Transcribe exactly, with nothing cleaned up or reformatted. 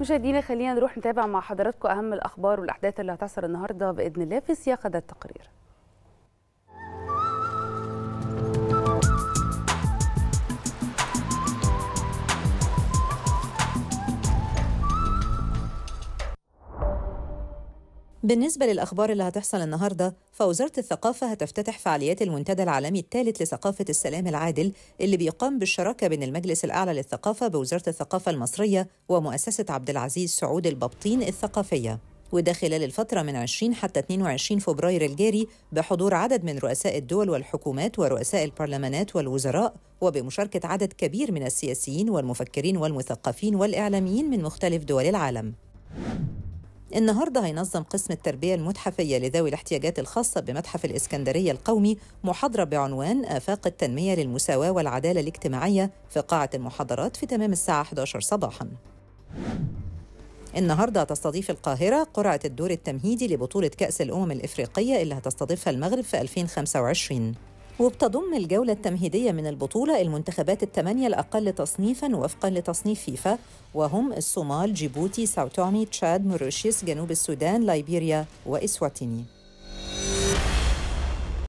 مشاهدينا خلينا نروح نتابع مع حضراتكم أهم الأخبار والأحداث اللي هتحصل النهارده بإذن الله في سياق هذا التقرير. بالنسبة للأخبار اللي هتحصل النهاردة، فوزارة الثقافة هتفتتح فعاليات المنتدى العالمي الثالث لثقافة السلام العادل اللي بيقام بالشراكة بين المجلس الأعلى للثقافة بوزارة الثقافة المصرية ومؤسسة عبد العزيز سعود الببطين الثقافية، وده خلال الفترة من عشرين حتى اثنين وعشرين فبراير الجاري بحضور عدد من رؤساء الدول والحكومات ورؤساء البرلمانات والوزراء، وبمشاركة عدد كبير من السياسيين والمفكرين والمثقفين والإعلاميين من مختلف دول العالم. النهارده هينظم قسم التربية المتحفية لذوي الاحتياجات الخاصة بمتحف الإسكندرية القومي محاضرة بعنوان آفاق التنمية للمساواة والعدالة الاجتماعية في قاعة المحاضرات في تمام الساعة الحادية عشرة صباحاً. النهارده هتستضيف القاهرة قرعة الدور التمهيدي لبطولة كأس الأمم الإفريقية اللي هتستضيفها المغرب في ألفين وخمسة وعشرين، وبتضم الجولة التمهيدية من البطولة المنتخبات الثمانية الأقل تصنيفاً وفقاً لتصنيف فيفا، وهم الصومال، جيبوتي، ساو تومي، تشاد، موريشيوس، جنوب السودان، لايبيريا وإسواتيني.